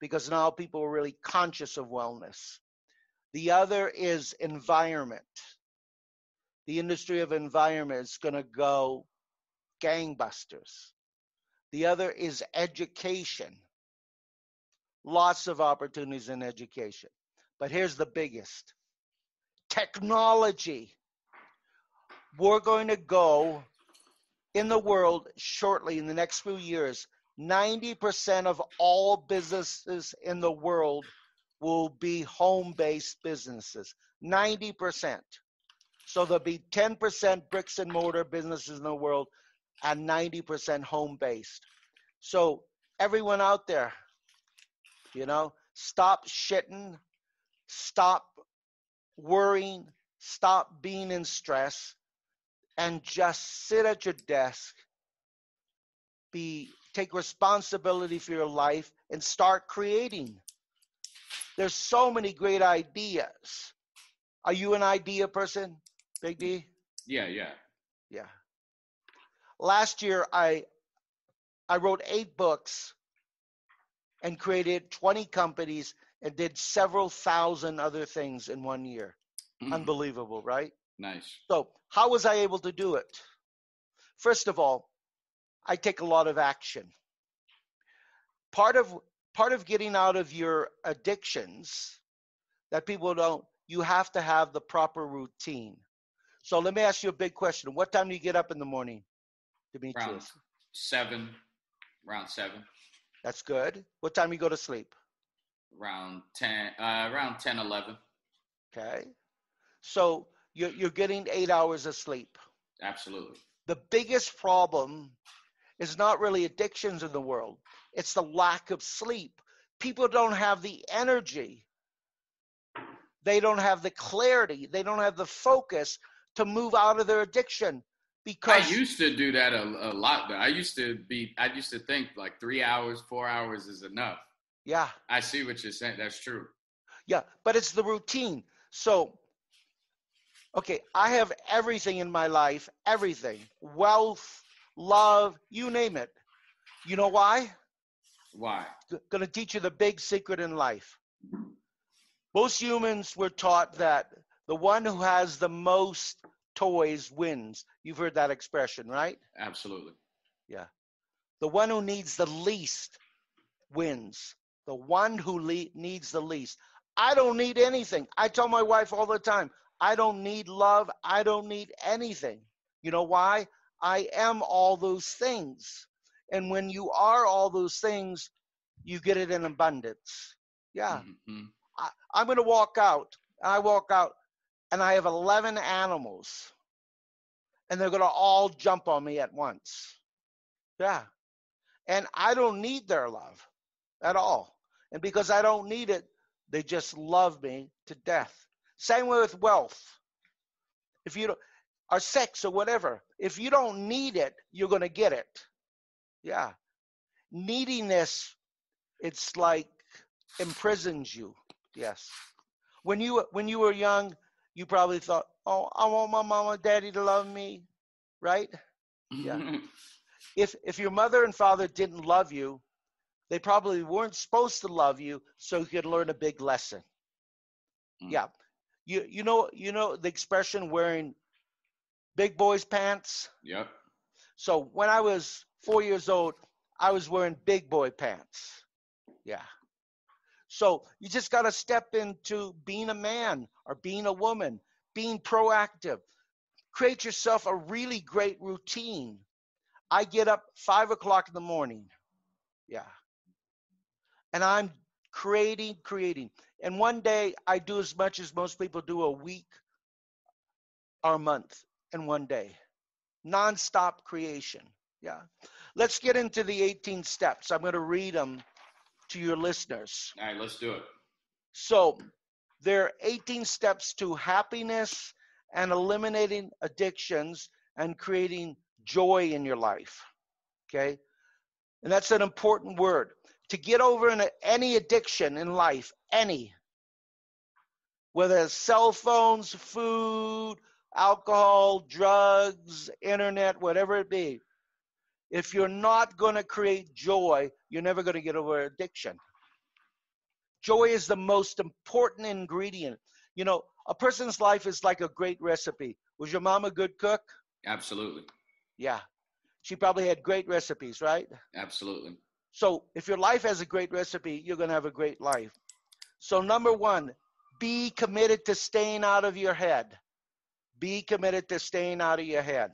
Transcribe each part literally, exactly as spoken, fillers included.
because now people are really conscious of wellness. The other is environment. The industry of environment is going to go gangbusters. The other is education. Lots of opportunities in education. But here's the biggest. Technology. We're going to go in the world shortly, in the next few years, ninety percent of all businesses in the world will be home-based businesses, ninety percent. So there'll be ten percent bricks and mortar businesses in the world and ninety percent home-based. So everyone out there, you know, stop shitting, stop worrying, stop being in stress, and just sit at your desk, be, take responsibility for your life, and start creating. There's so many great ideas. Are you an idea person, Big D? Yeah, yeah. Yeah. Last year, I, I wrote eight books and created twenty companies and did several thousand other things in one year. Mm-hmm. Unbelievable, right? Nice. So how was I able to do it? First of all, I take a lot of action. Part of part of getting out of your addictions that people don't, you have to have the proper routine. So let me ask you a big question. What time do you get up in the morning, Demetrius? Around seven, around seven. That's good. What time do you go to sleep? Around ten, uh, around ten, eleven. Okay. So You're, you're getting eight hours of sleep. Absolutely. The biggest problem is not really addictions in the world. It's the lack of sleep. People don't have the energy. They don't have the clarity. They don't have the focus to move out of their addiction. Because I used to do that a, a lot, though. I used to be, I used to think like three hours, four hours is enough. Yeah. I see what you're saying. That's true. Yeah, but it's the routine. So okay, I have everything in my life, everything, wealth, love, you name it. You know why? Why? G- gonna teach you the big secret in life. Most humans were taught that the one who has the most toys wins. You've heard that expression, right? Absolutely. Yeah. The one who needs the least wins. The one who le- needs the least. I don't need anything. I tell my wife all the time, I don't need love. I don't need anything. You know why? I am all those things. And when you are all those things, you get it in abundance. Yeah. Mm-hmm. I, I'm going to walk out. I walk out and I have eleven animals. And they're going to all jump on me at once. Yeah. And I don't need their love at all. And because I don't need it, they just love me to death. Same way with wealth, if you don't, or sex or whatever. If you don't need it, you're going to get it. Yeah. Neediness, it's like imprisons you. Yes. When you when you were young, you probably thought, oh, I want my mama and daddy to love me, right? Yeah. if if your mother and father didn't love you, they probably weren't supposed to love you, so you could learn a big lesson. Mm. Yeah. You you know you know the expression wearing big boy's pants? Yep. So when I was four years old, I was wearing big boy pants. Yeah. So you just got to step into being a man or being a woman, being proactive. Create yourself a really great routine. I get up five o'clock in the morning. Yeah. And I'm creating, creating. And one day I do as much as most people do a week or a month in one day. Nonstop creation. Yeah. Let's get into the eighteen steps. I'm going to read them to your listeners. All right, let's do it. So there are eighteen steps to happiness and eliminating addictions and creating joy in your life. Okay. And that's an important word. To get over in a, any addiction in life, any, whether it's cell phones, food, alcohol, drugs, internet, whatever it be, if you're not going to create joy, you're never going to get over addiction. Joy is the most important ingredient. You know, a person's life is like a great recipe. Was your mom a good cook? Absolutely. Yeah. She probably had great recipes, right? Absolutely. So if your life has a great recipe, you're going to have a great life. So number one, be committed to staying out of your head. Be committed to staying out of your head.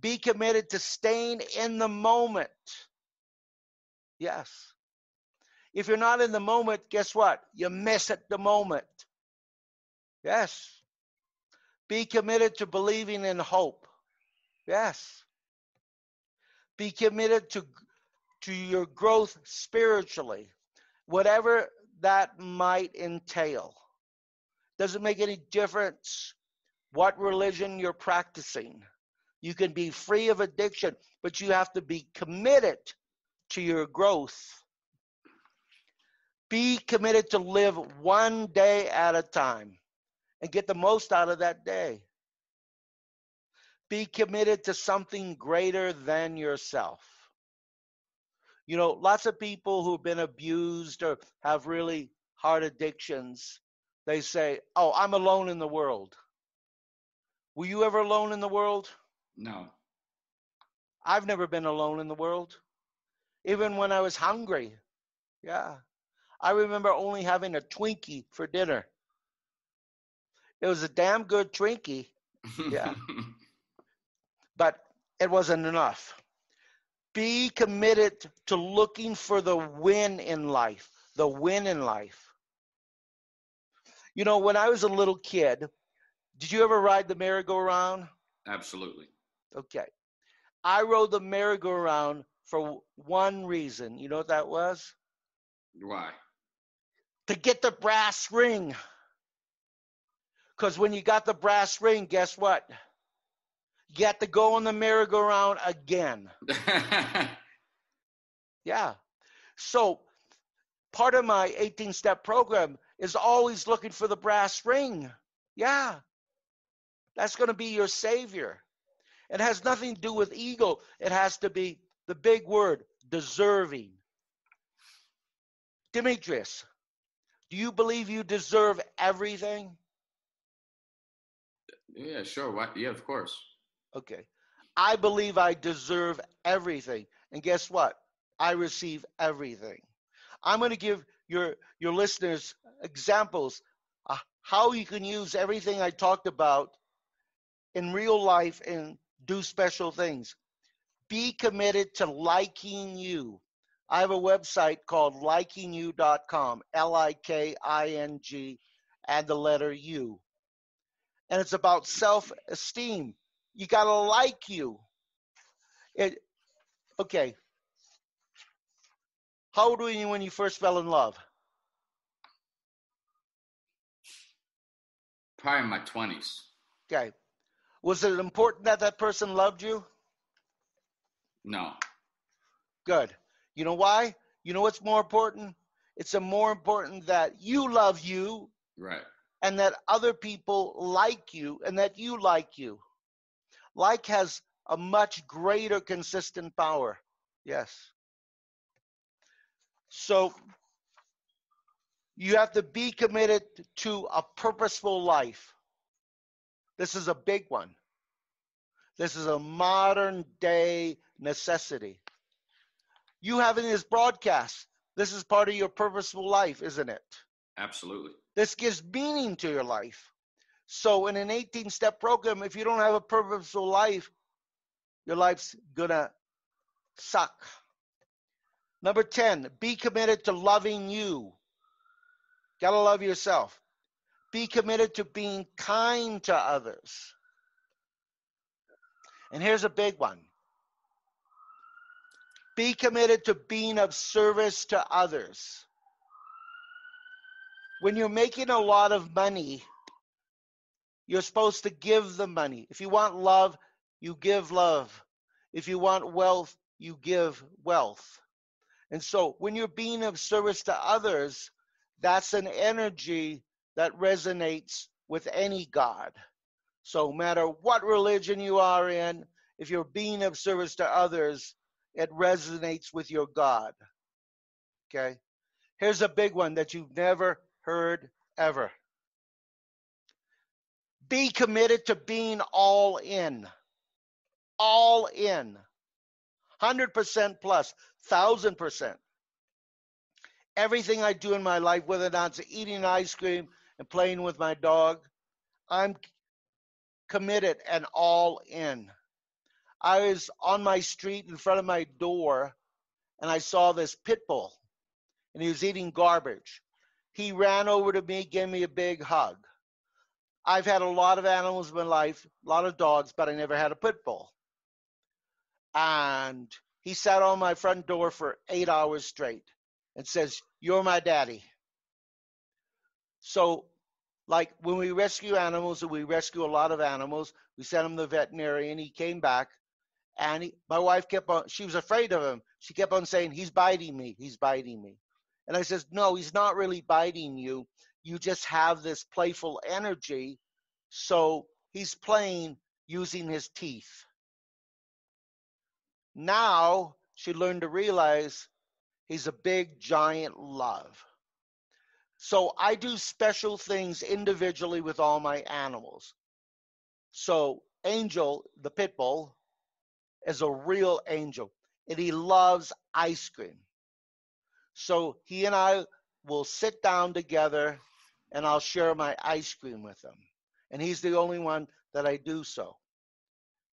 Be committed to staying in the moment. Yes. If you're not in the moment, guess what? You miss at the moment. Yes. Be committed to believing in hope. Yes. Be committed to, to your growth spiritually, whatever that might entail. Doesn't make any difference what religion you're practicing. You can be free of addiction, but you have to be committed to your growth. Be committed to live one day at a time and get the most out of that day. Be committed to something greater than yourself. You know, lots of people who've been abused or have really hard addictions, they say, oh, I'm alone in the world. Were you ever alone in the world? No. I've never been alone in the world. Even when I was hungry. Yeah. I remember only having a Twinkie for dinner. It was a damn good Twinkie. Yeah. But it wasn't enough. Be committed to looking for the win in life. The win in life. You know, when I was a little kid, did you ever ride the merry-go-round? Absolutely. Okay. I rode the merry-go-round for one reason. You know what that was? Why? To get the brass ring. Because when you got the brass ring, guess what? You got to go on the merry-go-round again. Yeah. So part of my eighteen-step program is always looking for the brass ring. Yeah. That's going to be your savior. It has nothing to do with ego. It has to be the big word, deserving. Demetrius, do you believe you deserve everything? Yeah, sure. Why? Yeah, of course. Okay. I believe I deserve everything. And guess what? I receive everything. I'm going to give your your listeners examples of how you can use everything I talked about in real life and do special things. Be committed to liking you. I have a website called liking you dot com, L I K I N G, and the letter U. And it's about self-esteem. You got to like you. It, okay. How old were you when you first fell in love? Probably in my twenties. Okay. Was it important that that person loved you? No. Good. You know why? You know what's more important? It's a more important that you love you. Right. And that other people like you and that you like you. Like has a much greater consistent power. Yes. So you have to be committed to a purposeful life. This is a big one. This is a modern day necessity. You having this broadcast, this is part of your purposeful life, isn't it? Absolutely. This gives meaning to your life. So in an eighteen-step program, if you don't have a purposeful life, your life's gonna suck. Number ten, be committed to loving you. Gotta love yourself. Be committed to being kind to others. And here's a big one. Be committed to being of service to others. When you're making a lot of money, you're supposed to give the money. If you want love, you give love. If you want wealth, you give wealth. And so when you're being of service to others, that's an energy that resonates with any God. So no matter what religion you are in, if you're being of service to others, it resonates with your God. Okay? Here's a big one that you've never heard ever. Be committed to being all in. All in. one hundred percent plus. one thousand percent. Everything I do in my life, whether or not it's eating ice cream and playing with my dog, I'm committed and all in. I was on my street in front of my door, and I saw this pit bull, and he was eating garbage. He ran over to me, gave me a big hug. I've had a lot of animals in my life, a lot of dogs, but I never had a pit bull. And he sat on my front door for eight hours straight and says, "You're my daddy." So like when we rescue animals, and we rescue a lot of animals, we sent him to the veterinarian, he came back, and he, my wife kept on, she was afraid of him. She kept on saying, "He's biting me, he's biting me." And I says, "No, he's not really biting you. You just have this playful energy. So he's playing using his teeth." Now she learned to realize he's a big, giant love. So I do special things individually with all my animals. So Angel, the pit bull, is a real angel, and he loves ice cream. So he and I will sit down together, and I'll share my ice cream with him. And he's the only one that I do so.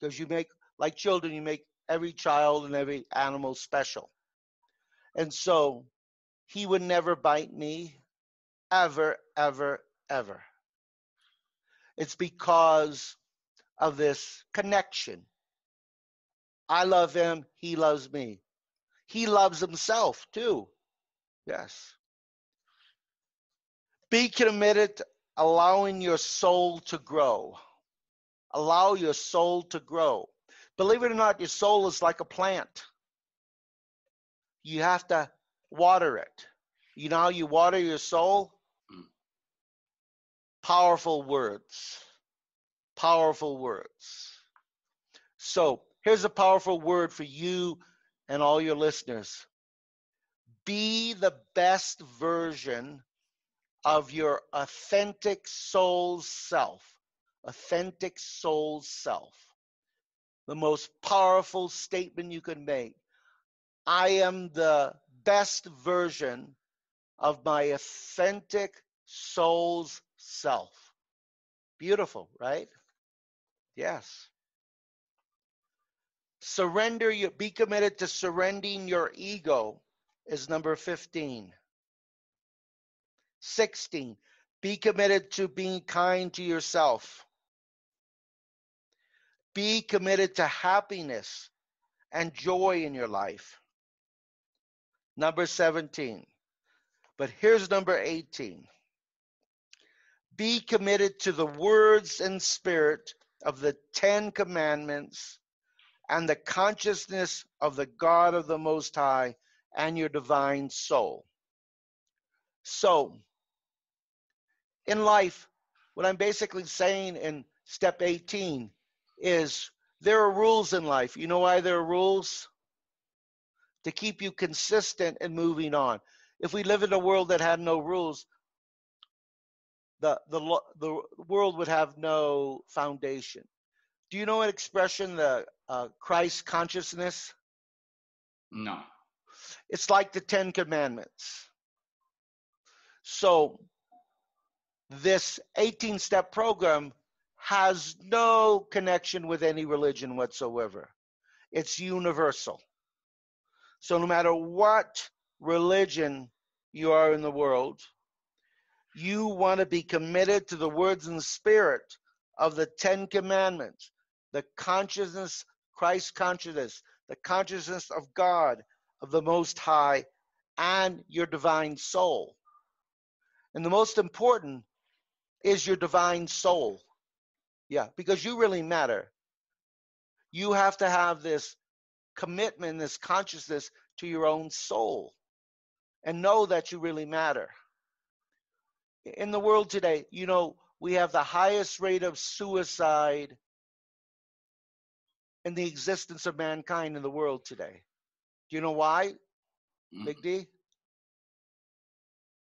Because you make, like children, you make every child and every animal special. And so he would never bite me, ever, ever, ever. It's because of this connection. I love him, he loves me. He loves himself too, yes. Be committed to allowing your soul to grow. Allow your soul to grow. Believe it or not, your soul is like a plant. You have to water it. You know how you water your soul? Powerful words. Powerful words. So here's a powerful word for you and all your listeners. Be the best version of your authentic soul self. Authentic soul self. The most powerful statement you can make. I am the best version of my authentic soul's self. Beautiful, right? Yes. Surrender your, be committed to surrendering your ego is number fifteen. sixteen, be committed to being kind to yourself. Be committed to happiness and joy in your life. Number seventeen. But here's number eighteen. Be committed to the words and spirit of the Ten Commandments and the consciousness of the God of the Most High and your divine soul. So, in life, what I'm basically saying in step eighteen is there are rules in life. You know why there are rules? To keep you consistent and moving on. If we live in a world that had no rules, the, the, the world would have no foundation. Do you know an expression, the uh, Christ consciousness? No. It's like the Ten Commandments. So this eighteen-step program has no connection with any religion whatsoever. It's universal. So no matter what religion you are in the world, you want to be committed to the words and spirit of the Ten Commandments, the consciousness, Christ consciousness, the consciousness of God, of the Most High, and your divine soul. And the most important is your divine soul. Yeah, because you really matter. You have to have this commitment, this consciousness to your own soul, and know that you really matter. In the world today, you know, we have the highest rate of suicide in the existence of mankind in the world today. Do you know why, Big D?